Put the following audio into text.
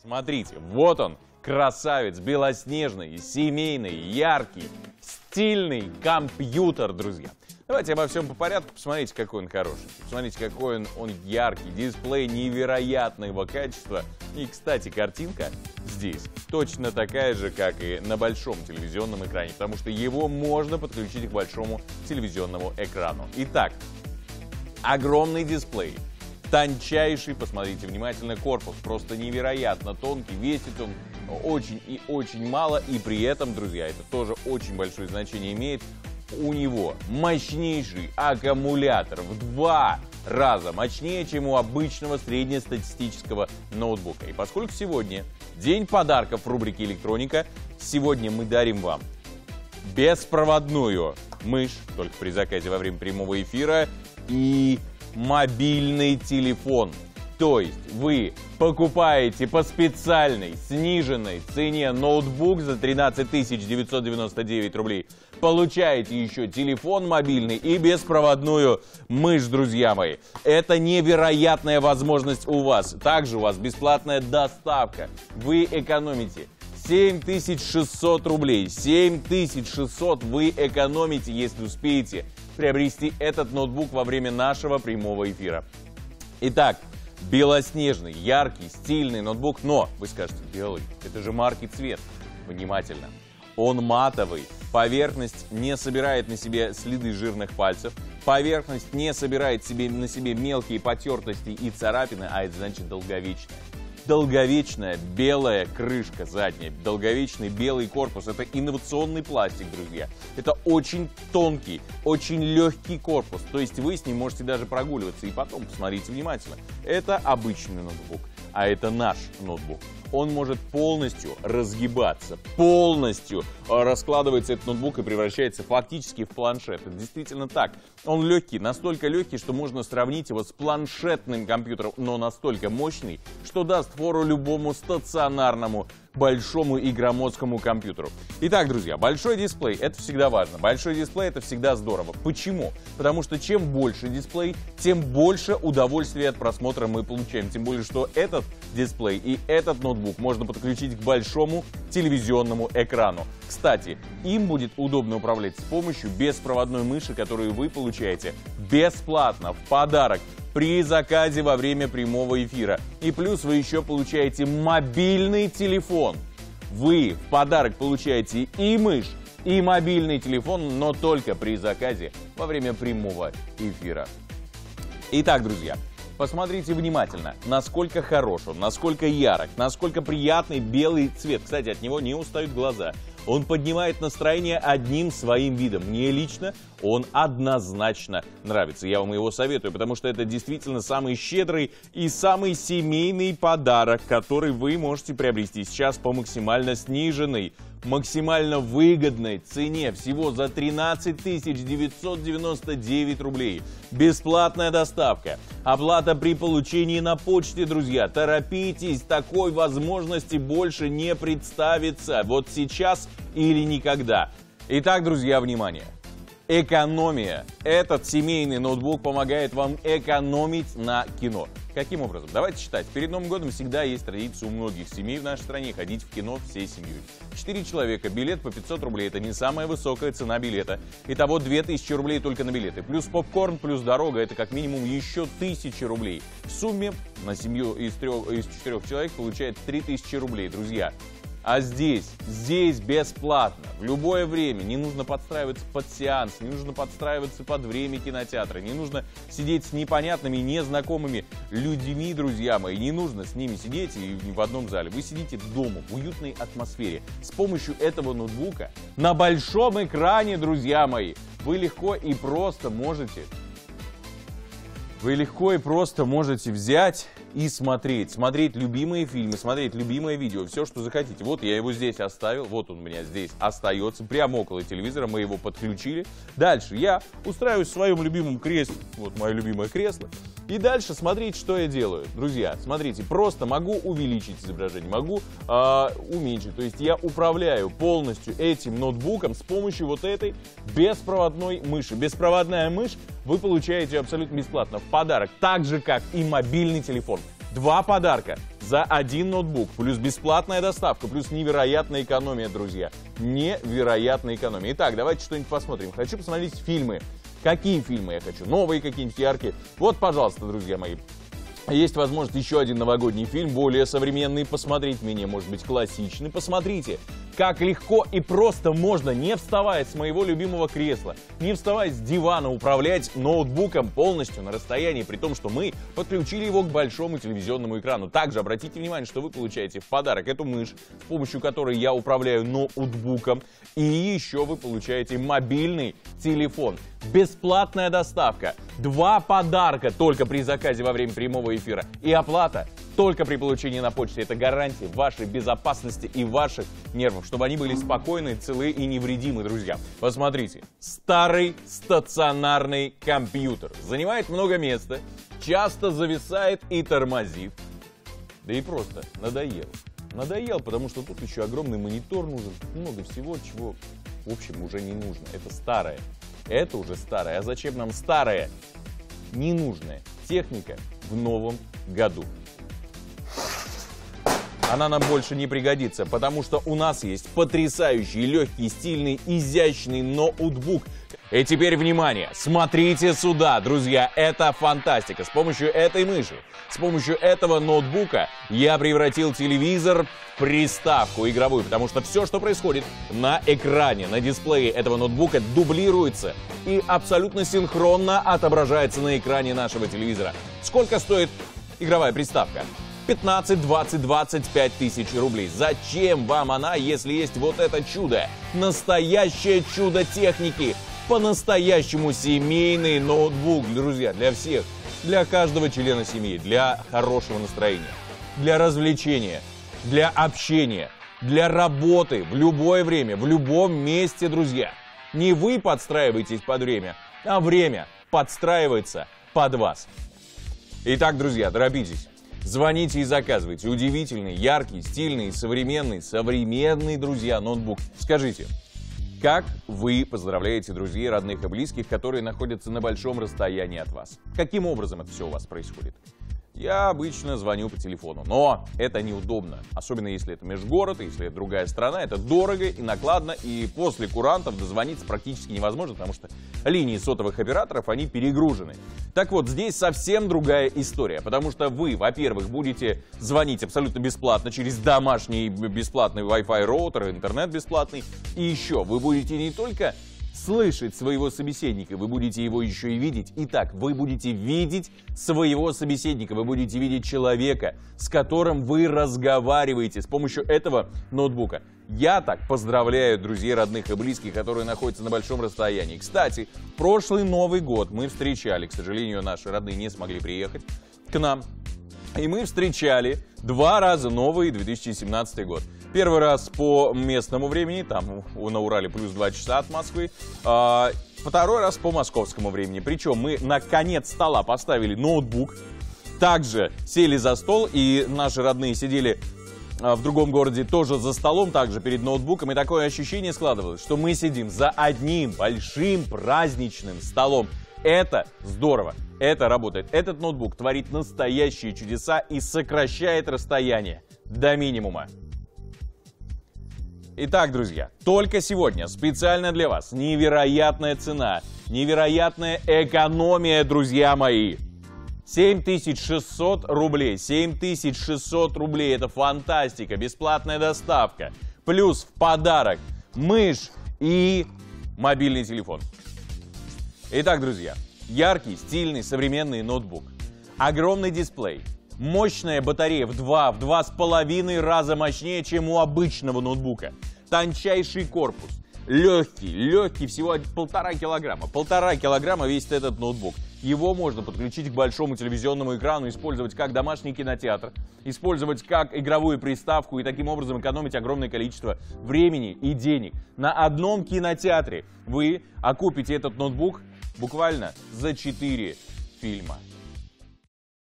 Смотрите, вот он, красавец, белоснежный, семейный, яркий, стильный компьютер, друзья. Давайте обо всем по порядку. Посмотрите, какой он хороший. Посмотрите, какой он яркий. Дисплей невероятного качества. И, кстати, картинка здесь точно такая же, как и на большом телевизионном экране, потому что его можно подключить к большому телевизионному экрану. Итак, огромный дисплей. Тончайший, посмотрите внимательно, корпус. Просто невероятно тонкий, весит он очень и очень мало. И при этом, друзья, это тоже очень большое значение имеет. У него мощнейший аккумулятор в 2 раза мощнее, чем у обычного среднестатистического ноутбука. И поскольку сегодня день подарков в рубрике «Электроника», сегодня мы дарим вам беспроводную мышь, только при заказе во время прямого эфира, и мобильный телефон. То есть вы покупаете по специальной сниженной цене ноутбук за 13 999 рублей. Получаете еще телефон мобильный и беспроводную мышь, друзья мои. Это невероятная возможность у вас. Также у вас бесплатная доставка. Вы экономите 7600 рублей. 7600 вы экономите, если успеете приобрести этот ноутбук во время нашего прямого эфира. Итак, белоснежный, яркий, стильный ноутбук, но вы скажете: белый, это же марки цвет. Внимательно. Он матовый, поверхность не собирает на себе следы жирных пальцев, поверхность не собирает на себе мелкие потертости и царапины, а это значит долговечная. Долговечная белая крышка задняя, долговечный белый корпус. Это инновационный пластик, друзья. Это очень тонкий, очень легкий корпус. То есть вы с ним можете даже прогуливаться. И потом, посмотрите внимательно, это обычный ноутбук, а это наш ноутбук. Он может полностью разгибаться, полностью раскладывается этот ноутбук и превращается фактически в планшет. Это действительно так. Он легкий, настолько легкий, что можно сравнить его с планшетным компьютером, но настолько мощный, что даст фору любому стационарному большому и громоздкому компьютеру. Итак, друзья, большой дисплей – это всегда важно. Большой дисплей – это всегда здорово. Почему? Потому что чем больше дисплей, тем больше удовольствия от просмотра мы получаем. Тем более, что этот дисплей и этот ноутбук можно подключить к большому телевизионному экрану. Кстати, им будет удобно управлять с помощью беспроводной мыши, которую вы получаете бесплатно в подарок при заказе во время прямого эфира. И плюс вы еще получаете мобильный телефон. Вы в подарок получаете и мышь, и мобильный телефон, но только при заказе во время прямого эфира. Итак, друзья, посмотрите внимательно, насколько хорош он, насколько ярок, насколько приятный белый цвет. Кстати, от него не устают глаза. Он поднимает настроение одним своим видом. Мне лично он однозначно нравится. Я вам его советую, потому что это действительно самый щедрый и самый семейный подарок, который вы можете приобрести сейчас по максимально сниженной, максимально выгодной цене. Всего за 13 999 рублей. Бесплатная доставка. Оплата при получении на почте, друзья. Торопитесь, такой возможности больше не представится. Вот сейчас или никогда. Итак, друзья, внимание. Экономия. Этот семейный ноутбук помогает вам экономить на кино. Каким образом? Давайте считать. Перед Новым годом всегда есть традиция у многих семей в нашей стране ходить в кино всей семьей. 4 человека, билет по 500 рублей. Это не самая высокая цена билета. Итого 2000 рублей только на билеты. Плюс попкорн, плюс дорога. Это как минимум еще 1000 рублей. В сумме на семью из 4 человек получает 3000 рублей, друзья. А здесь бесплатно, в любое время, не нужно подстраиваться под сеанс, не нужно подстраиваться под время кинотеатра, не нужно сидеть с непонятными, незнакомыми людьми, друзья мои, не нужно с ними сидеть и в одном зале. Вы сидите дома, в уютной атмосфере, с помощью этого ноутбука на большом экране, друзья мои, вы легко и просто можете взять и смотреть любимые фильмы, смотреть любимые видео, все, что захотите. Вот я его здесь оставил, вот он у меня здесь остается, прямо около телевизора, мы его подключили. Дальше я устраиваюсь в своем любимом кресле, вот мое любимое кресло. И дальше смотрите, что я делаю. Друзья, смотрите, просто могу увеличить изображение, могу уменьшить. То есть я управляю полностью этим ноутбуком с помощью вот этой беспроводной мыши. Беспроводная мышь вы получаете абсолютно бесплатно в подарок, так же, как и мобильный телефон. Два подарка за один ноутбук, плюс бесплатная доставка, плюс невероятная экономия, друзья. Невероятная экономия. Итак, давайте что-нибудь посмотрим. Хочу посмотреть фильмы. Какие фильмы я хочу? Новые какие-нибудь, яркие? Вот, пожалуйста, друзья мои. Есть возможность еще один новогодний фильм, более современный, посмотреть, менее, может быть, классичный. Посмотрите, как легко и просто можно, не вставая с моего любимого кресла, не вставая с дивана, управлять ноутбуком полностью на расстоянии, при том, что мы подключили его к большому телевизионному экрану. Также обратите внимание, что вы получаете в подарок эту мышь, с помощью которой я управляю ноутбуком, и еще вы получаете мобильный телефон. Бесплатная доставка, два подарка только при заказе во время прямого эфира и оплата только при получении на почте. Это гарантия вашей безопасности и ваших нервов, чтобы они были спокойны, целы и невредимы, друзья. Посмотрите, старый стационарный компьютер занимает много места, часто зависает и тормозит, да и просто надоел. Надоел, потому что тут еще огромный монитор нужен, много всего, чего, в общем, уже не нужно. Это старое. Это уже старое. А зачем нам старая, ненужная техника в новом году? Она нам больше не пригодится, потому что у нас есть потрясающий, легкий, стильный, изящный ноутбук. И теперь внимание, смотрите сюда, друзья, это фантастика. С помощью этой мыши, с помощью этого ноутбука я превратил телевизор в приставку игровую, потому что все, что происходит на экране, на дисплее этого ноутбука, дублируется и абсолютно синхронно отображается на экране нашего телевизора. Сколько стоит игровая приставка? 15, 20, 25 тысяч рублей. Зачем вам она, если есть вот это чудо? Настоящее чудо техники. По-настоящему семейный ноутбук, друзья, для всех, для каждого члена семьи, для хорошего настроения, для развлечения, для общения, для работы в любое время, в любом месте, друзья. Не вы подстраиваетесь под время, а время подстраивается под вас. Итак, друзья, торопитесь. Звоните и заказывайте. Удивительный, яркий, стильный, современный, друзья, ноутбук. Скажите, как вы поздравляете друзей, родных и близких, которые находятся на большом расстоянии от вас? Каким образом это все у вас происходит? Я обычно звоню по телефону, но это неудобно. Особенно если это межгород, если это другая страна. Это дорого и накладно, и после курантов дозвониться практически невозможно, потому что линии сотовых операторов, они перегружены. Так вот, здесь совсем другая история, потому что вы, во-первых, будете звонить абсолютно бесплатно через домашний бесплатный Wi-Fi роутер, интернет бесплатный. И еще вы будете не только слышать своего собеседника, вы будете его еще и видеть. Итак, вы будете видеть своего собеседника, вы будете видеть человека, с которым вы разговариваете с помощью этого ноутбука. Я так поздравляю друзей, родных и близких, которые находятся на большом расстоянии. Кстати, прошлый Новый год мы встречали, к сожалению, наши родные не смогли приехать к нам. И мы встречали два раза новый 2017 год. Первый раз по местному времени, там на Урале плюс 2 часа от Москвы. Второй раз по московскому времени. Причем мы на конец стола поставили ноутбук, также сели за стол, и наши родные сидели в другом городе тоже за столом, также перед ноутбуком. И такое ощущение складывалось, что мы сидим за одним большим праздничным столом. Это здорово, это работает. Этот ноутбук творит настоящие чудеса и сокращает расстояние до минимума. Итак, друзья, только сегодня специально для вас невероятная цена, невероятная экономия, друзья мои. 7600 рублей, 7600 рублей, это фантастика, бесплатная доставка, плюс в подарок мышь и мобильный телефон. Итак, друзья, яркий, стильный, современный ноутбук, огромный дисплей, мощная батарея в 2,5 раза мощнее, чем у обычного ноутбука, тончайший корпус, легкий, всего 1,5 килограмма весит этот ноутбук. Его можно подключить к большому телевизионному экрану, использовать как домашний кинотеатр, использовать как игровую приставку и таким образом экономить огромное количество времени и денег. На одном кинотеатре вы окупите этот ноутбук буквально за 4 фильма.